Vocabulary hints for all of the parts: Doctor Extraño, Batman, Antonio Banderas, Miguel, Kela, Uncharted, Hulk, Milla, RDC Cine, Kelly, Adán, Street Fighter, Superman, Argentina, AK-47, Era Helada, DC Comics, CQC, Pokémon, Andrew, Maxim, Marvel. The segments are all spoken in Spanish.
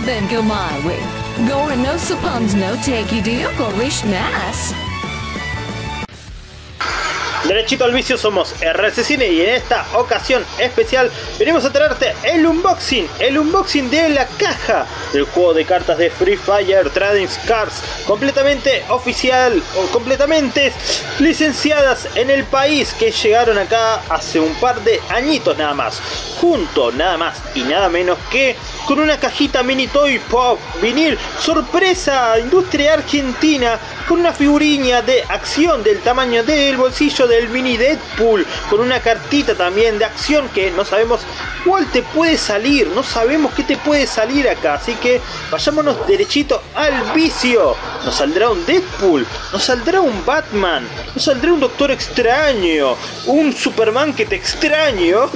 Well then go my way. Gore no supons no take you deal gorish nice. Derechito al vicio, somos RDC Cine y en esta ocasión especial venimos a traerte el unboxing de la caja del juego de cartas de Free Fire, Trading Cards, completamente oficial o completamente licenciadas en el país, que llegaron acá hace un par de añitos nada más, junto nada más y nada menos que con una cajita mini toy pop vinil sorpresa industria argentina, con una figurilla de acción del tamaño del bolsillo del mini Deadpool, con una cartita también de acción que no sabemos cuál te puede salir, no sabemos qué te puede salir acá, así que vayámonos derechito al vicio. Nos saldrá un Deadpool, nos saldrá un Batman, nos saldrá un Doctor Extraño, un Superman que te extraño,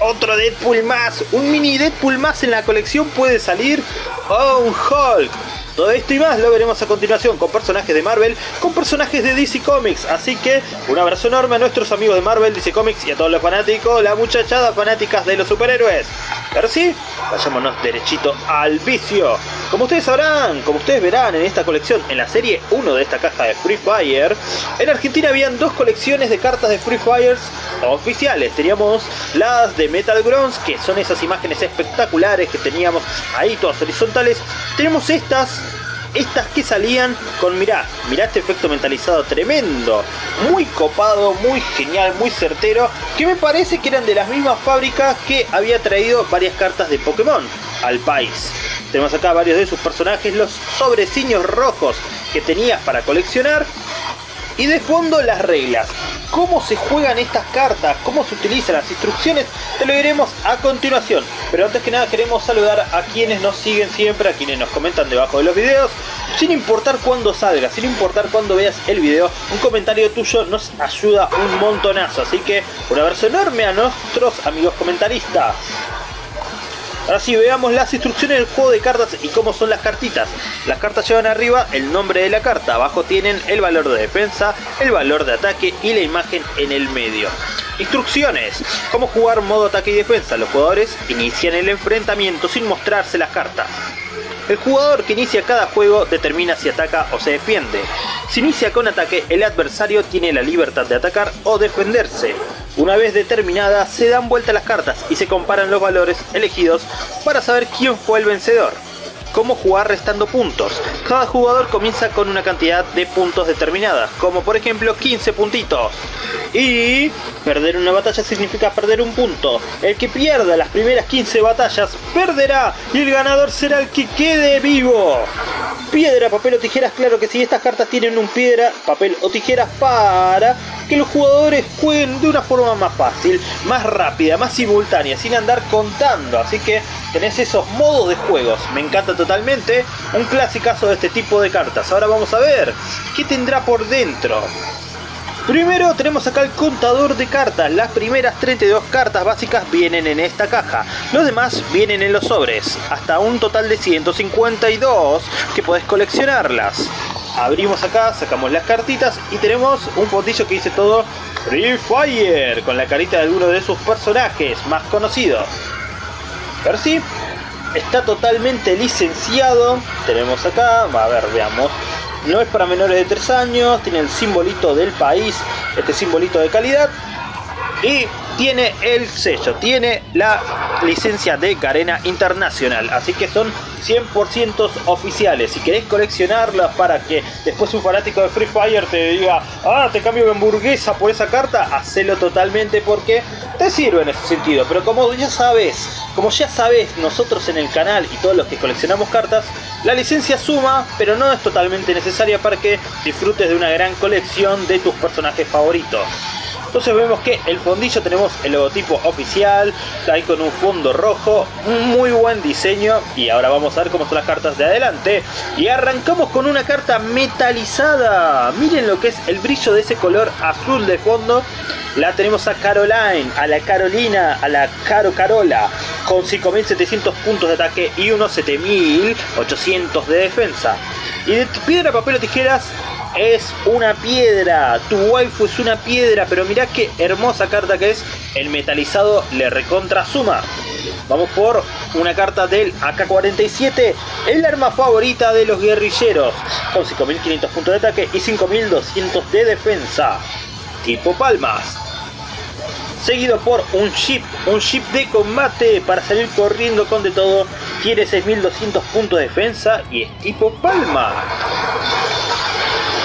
otro Deadpool más, un mini Deadpool más en la colección puede salir, o un Hulk. Todo esto y más lo veremos a continuación, con personajes de Marvel, con personajes de DC Comics. Así que un abrazo enorme a nuestros amigos de Marvel, DC Comics y a todos los fanáticos, la muchachada fanáticas de los superhéroes. Ahora sí, vayámonos derechito al vicio. Como ustedes sabrán, como ustedes verán en esta colección, en la serie 1 de esta caja de Free Fire, en Argentina habían dos colecciones de cartas de Free Fire oficiales. Teníamos las de Metal Gronk, que son esas imágenes espectaculares que teníamos ahí, todas horizontales. Tenemos estas que salían con, mirá este efecto mentalizado tremendo, muy copado, muy genial, muy certero, que me parece que eran de las mismas fábricas que había traído varias cartas de Pokémon al país. Tenemos acá varios de sus personajes, los sobreciños rojos que tenías para coleccionar, y de fondo las reglas, cómo se juegan estas cartas, cómo se utilizan las instrucciones, te lo diremos a continuación. Pero antes que nada queremos saludar a quienes nos siguen siempre, a quienes nos comentan debajo de los videos, sin importar cuándo salga, sin importar cuándo veas el video, un comentario tuyo nos ayuda un montonazo, así que un abrazo enorme a nuestros amigos comentaristas. Ahora sí, veamos las instrucciones del juego de cartas y cómo son las cartitas. Las cartas llevan arriba el nombre de la carta, abajo tienen el valor de defensa, el valor de ataque y la imagen en el medio. Instrucciones: cómo jugar modo ataque y defensa. Los jugadores inician el enfrentamiento sin mostrarse las cartas. El jugador que inicia cada juego determina si ataca o se defiende. Si inicia con ataque, el adversario tiene la libertad de atacar o defenderse. Una vez determinada, se dan vuelta las cartas y se comparan los valores elegidos para saber quién fue el vencedor. Cómo jugar restando puntos. Cada jugador comienza con una cantidad de puntos determinada, como por ejemplo 15 puntitos. Y perder una batalla significa perder un punto. El que pierda las primeras 15 batallas perderá y el ganador será el que quede vivo. Piedra, papel o tijeras. Claro que sí, estas cartas tienen un piedra, papel o tijeras para que los jugadores jueguen de una forma más fácil, más rápida, más simultánea, sin andar contando. Así que tenés esos modos de juegos. Me encanta totalmente, un clasicazo de este tipo de cartas. Ahora vamos a ver qué tendrá por dentro. Primero tenemos acá el contador de cartas. Las primeras 32 cartas básicas vienen en esta caja. Los demás vienen en los sobres, hasta un total de 152 que podés coleccionarlas. Abrimos acá, sacamos las cartitas y tenemos un fondillo que dice todo Free Fire, con la carita de alguno de sus personajes más conocidos. Pero sí, está totalmente licenciado. Tenemos acá, a ver, veamos. No es para menores de 3 años, tiene el simbolito del país, este simbolito de calidad, y tiene el sello, tiene la licencia de Garena Internacional, así que son 100% oficiales. Si querés coleccionarlas para que después un fanático de Free Fire te diga, ah, te cambio de hamburguesa por esa carta, hacelo totalmente porque te sirve en ese sentido. Pero como ya sabes nosotros en el canal y todos los que coleccionamos cartas, la licencia suma, pero no es totalmente necesaria para que disfrutes de una gran colección de tus personajes favoritos. Entonces vemos que el fondillo tenemos el logotipo oficial, ahí con un fondo rojo, muy buen diseño. Y ahora vamos a ver cómo son las cartas de adelante. Y arrancamos con una carta metalizada. Miren lo que es el brillo de ese color azul de fondo. La tenemos a Caroline, a la Carolina, a la Carola, con 5.700 puntos de ataque y unos 7.800 de defensa. Y de piedra, papel o tijeras. Es una piedra, tu waifu es una piedra, pero mirá qué hermosa carta que es, el metalizado le recontra suma. Vamos por una carta del AK-47, el arma favorita de los guerrilleros, con 5.500 puntos de ataque y 5.200 de defensa, tipo palmas. Seguido por un jeep de combate para salir corriendo con de todo, tiene 6.200 puntos de defensa y es tipo palma.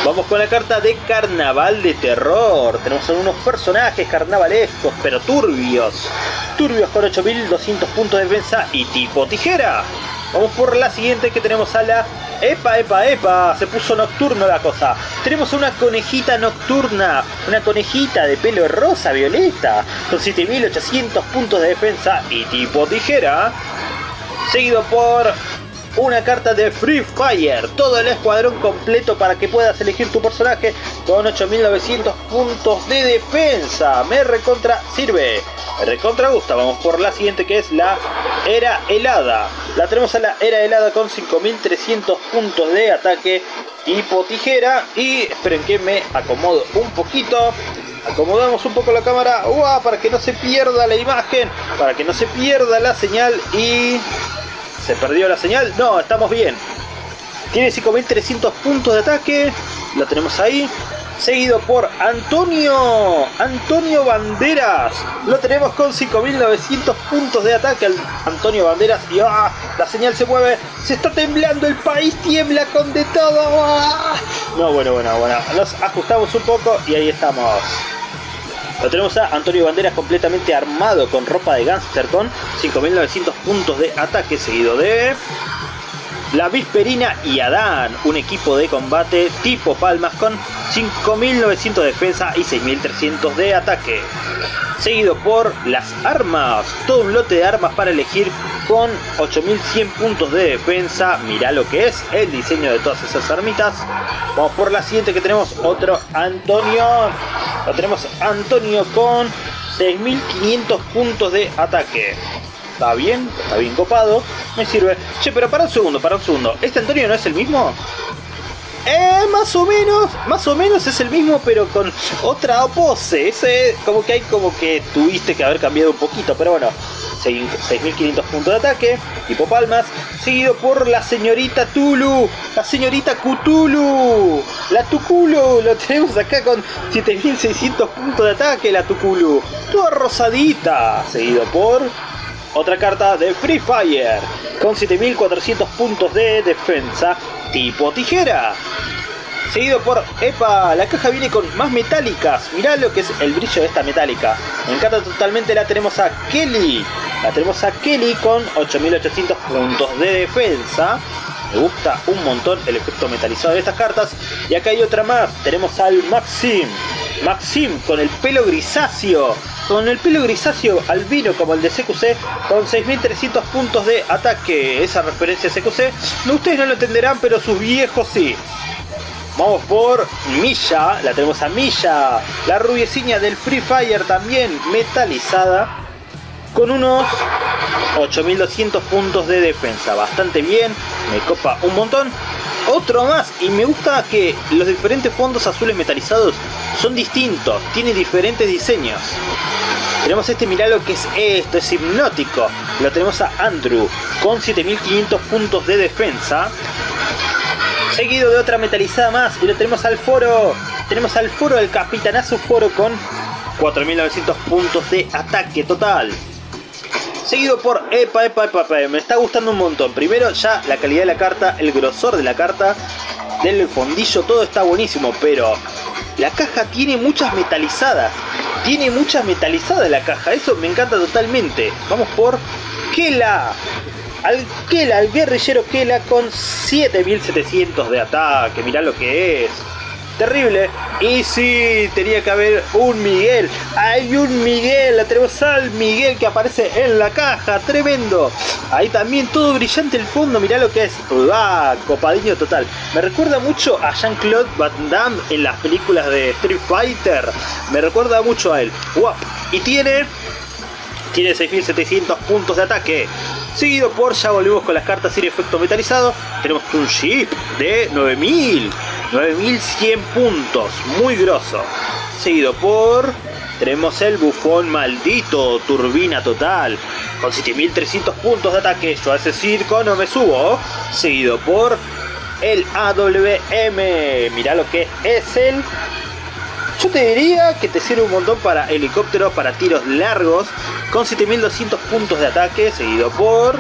Vamos con la carta de Carnaval de Terror. Tenemos algunos personajes carnavalescos, pero turbios. Turbios con 8.200 puntos de defensa y tipo tijera. Vamos por la siguiente, que tenemos a la... ¡Epa, epa, epa! Se puso nocturno la cosa. Tenemos una conejita nocturna. Una conejita de pelo rosa violeta, con 7.800 puntos de defensa y tipo tijera. Seguido por... una carta de Free Fire, todo el escuadrón completo para que puedas elegir tu personaje, con 8.900 puntos de defensa. Me recontra sirve, me recontra gusta. Vamos por la siguiente, que es la Era Helada. La tenemos a la Era Helada con 5.300 puntos de ataque tipo tijera. Y esperen que me acomodo un poquito. Acomodamos un poco la cámara, ¡uah!, para que no se pierda la imagen, para que no se pierda la señal. Y... ¿se perdió la señal? No, estamos bien. Tiene 5.300 puntos de ataque. La tenemos ahí. Seguido por Antonio Banderas. Lo tenemos con 5.900 puntos de ataque al Antonio Banderas. Y ¡ah!, la señal se mueve. Se está temblando. El país tiembla con de todo. ¡Ah! No, bueno. Nos ajustamos un poco y ahí estamos. Lo tenemos a Antonio Banderas completamente armado con ropa de gángster con 5.900 puntos de ataque, seguido de la Vesperina y Adán, un equipo de combate tipo palmas con 5.900 de defensa y 6.300 de ataque. Seguido por las armas, todo un lote de armas para elegir con 8.100 puntos de defensa. Mirá lo que es el diseño de todas esas armitas. Vamos por la siguiente, que tenemos otro Antonio. Lo tenemos Antonio con 6.500 puntos de ataque. Está bien copado, me sirve. Che, pero para un segundo. ¿Este Antonio no es el mismo? Más o menos es el mismo, pero con otra pose. Ese como que hay, como que tuviste que haber cambiado un poquito, pero bueno. 6.500 puntos de ataque, tipo palmas. Seguido por la señorita Tulu, la señorita Cthulhu, la Tuculu. Lo tenemos acá con 7.600 puntos de ataque, la Tuculu, toda rosadita. Seguido por otra carta de Free Fire, con 7.400 puntos de defensa, tipo tijera. Seguido por... ¡epa! La caja viene con más metálicas. Mirá lo que es el brillo de esta metálica. Me encanta totalmente. La tenemos a Kelly. La tenemos a Kelly con 8.800 puntos de defensa. Me gusta un montón el efecto metalizado de estas cartas. Y acá hay otra más. Tenemos al Maxim con el pelo grisáceo. Con el pelo grisáceo albino como el de CQC, con 6.300 puntos de ataque. Esa referencia a CQC. No, ustedes no lo entenderán, pero sus viejos sí. Vamos por Milla. La tenemos a Milla, la rubiecina del Free Fire, también metalizada, con unos 8.200 puntos de defensa. Bastante bien, me copa un montón. Otro más, y me gusta que los diferentes fondos azules metalizados son distintos, tienen diferentes diseños. Tenemos este, mirá lo que es esto, es hipnótico. Lo tenemos a Andrew con 7.500 puntos de defensa. Seguido de otra metalizada más, y lo tenemos al foro. Tenemos al foro, el capitanazo foro, con 4.900 puntos de ataque total. Seguido por... epa, me está gustando un montón. Primero, ya la calidad de la carta, el grosor de la carta, del fondillo, todo está buenísimo. Pero la caja tiene muchas metalizadas. Tiene muchas metalizadas la caja, eso me encanta totalmente. Vamos por Kela. Al guerrillero Kela con 7.700 de ataque. Mirá lo que es. Terrible. Y sí, tenía que haber un Miguel. Hay un Miguel. La tenemos al Miguel que aparece en la caja. Tremendo. Ahí también todo brillante el fondo. Mirá lo que es. ¡Ah! Copadillo total. Me recuerda mucho a Jean-Claude Van Damme en las películas de Street Fighter. Me recuerda mucho a él. ¡Guap! Y tiene 6.700 puntos de ataque. Seguido por, ya volvimos con las cartas sin efecto metalizado. Tenemos un chip de 9.100 puntos, muy grosso. Seguido por... tenemos el bufón maldito, turbina total, con 7.300 puntos de ataque. Yo a ese circo no me subo. Seguido por el AWM. Mirá lo que es el... Yo te diría que te sirve un montón para helicópteros, para tiros largos, con 7.200 puntos de ataque. Seguido por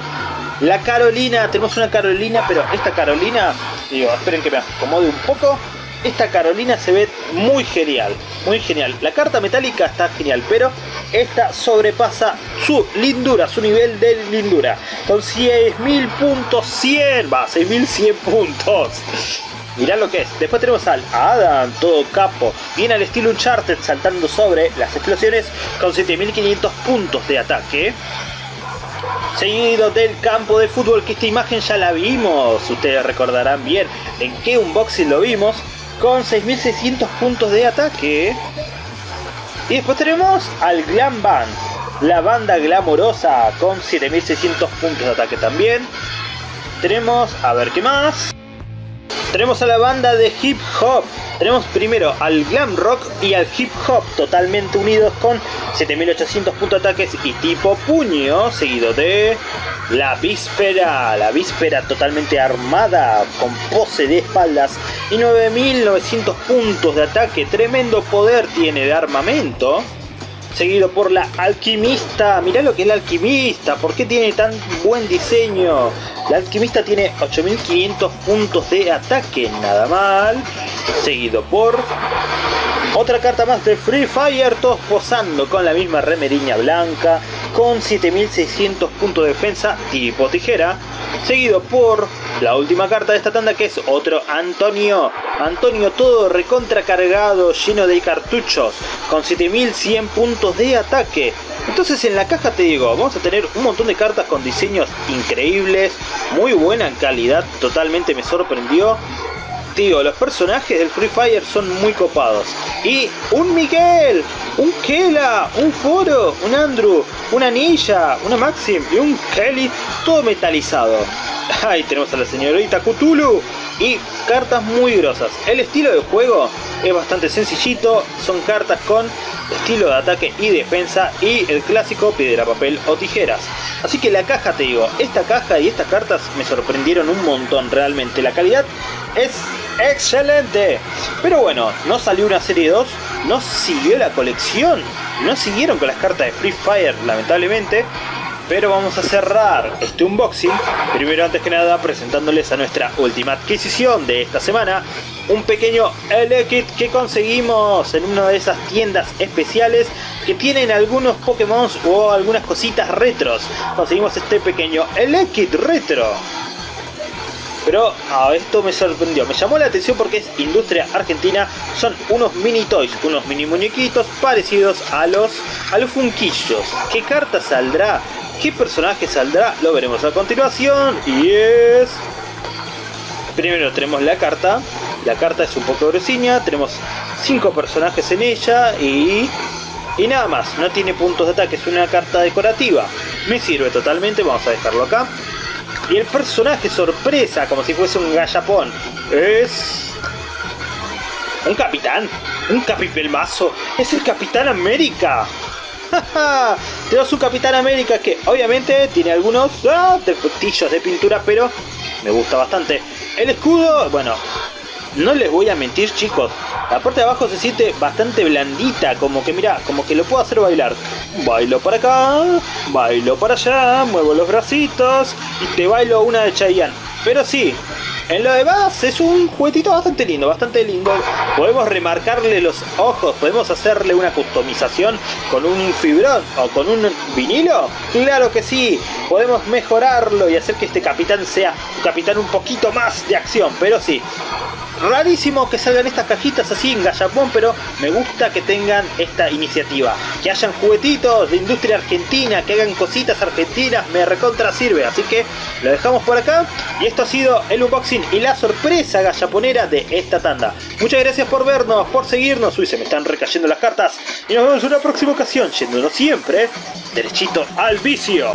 la Carolina. Tenemos una Carolina, pero esta Carolina... Digo, esperen que me acomode un poco. Esta Carolina se ve muy genial, muy genial. La carta metálica está genial, pero esta sobrepasa su lindura, su nivel de lindura. Con 6.100, va, 6.100 puntos. Mirá lo que es. Después tenemos al Adán, todo capo. Viene al estilo Uncharted, saltando sobre las explosiones con 7.500 puntos de ataque. Seguido del campo de fútbol, que esta imagen ya la vimos. Ustedes recordarán bien en qué unboxing lo vimos. Con 6.600 puntos de ataque. Y después tenemos al Glam Band, la banda glamorosa, con 7.600 puntos de ataque también. Tenemos, a ver qué más. Tenemos a la banda de hip hop. Tenemos primero al glam rock y al hip hop totalmente unidos con 7.800 puntos de ataques y tipo puño. Seguido de la víspera totalmente armada con pose de espaldas y 9.900 puntos de ataque. Tremendo poder tiene de armamento. Seguido por la alquimista. Mirá lo que es la alquimista. ¿Por qué tiene tan buen diseño? La alquimista tiene 8.500 puntos de ataque. Nada mal. Seguido por otra carta más de Free Fire. Todos posando con la misma remeriña blanca. Con 7.600 puntos de defensa tipo tijera. Seguido por la última carta de esta tanda, que es otro Antonio. Antonio todo recontracargado, lleno de cartuchos, con 7.100 puntos de ataque. Entonces en la caja te digo, vamos a tener un montón de cartas con diseños increíbles, muy buena calidad, totalmente me sorprendió. Digo, los personajes del Free Fire son muy copados. Y un Miguel, un Kela, un Foro, un Andrew, una Milla, una Maxim y un Kelly, todo metalizado. Ahí tenemos a la señorita Cthulhu. Y cartas muy grosas. El estilo de juego es bastante sencillito. Son cartas con estilo de ataque y defensa. Y el clásico piedra, papel o tijeras. Así que la caja, te digo, esta caja y estas cartas me sorprendieron un montón realmente. La calidad es excelente. Pero bueno, no salió una serie 2. No siguió la colección. No siguieron con las cartas de Free Fire, lamentablemente. Pero vamos a cerrar este unboxing, primero antes que nada presentándoles a nuestra última adquisición de esta semana. Un pequeño Elekid que conseguimos en una de esas tiendas especiales que tienen algunos Pokémon o algunas cositas retros. Conseguimos este pequeño Elekid retro. Pero esto me sorprendió, me llamó la atención porque es industria argentina. Son unos mini toys, unos mini muñequitos parecidos a los funquillos. ¿Qué carta saldrá? ¿Qué personaje saldrá? Lo veremos a continuación. Y es... Primero tenemos la carta. La carta es un poco gruesinha. Tenemos 5 personajes en ella y nada más. No tiene puntos de ataque. Es una carta decorativa. Me sirve totalmente. Vamos a dejarlo acá. Y el personaje sorpresa, como si fuese un gallapón, es... un capitán. Un capipelmazo. Es el Capitán América. Tenemos un Capitán América que obviamente tiene algunos defectillos de pintura, pero me gusta bastante. El escudo, bueno, no les voy a mentir, chicos, la parte de abajo se siente bastante blandita, como que mirá, como que lo puedo hacer bailar. Bailo para acá, bailo para allá, muevo los bracitos y te bailo una de Chayanne. Pero sí, en lo demás es un juguetito bastante lindo, bastante lindo. Podemos remarcarle los ojos, podemos hacerle una customización con un fibrón o con un vinilo. Claro que sí, podemos mejorarlo y hacer que este capitán sea un capitán un poquito más de acción. Pero sí, rarísimo que salgan estas cajitas así en gallapón, pero me gusta que tengan esta iniciativa. Que hayan juguetitos de industria argentina, que hagan cositas argentinas, me recontra sirve. Así que lo dejamos por acá y esto ha sido el unboxing y la sorpresa gallaponera de esta tanda. Muchas gracias por vernos, por seguirnos. Uy, se me están recayendo las cartas. Y nos vemos en una próxima ocasión, yéndonos siempre derechito al vicio.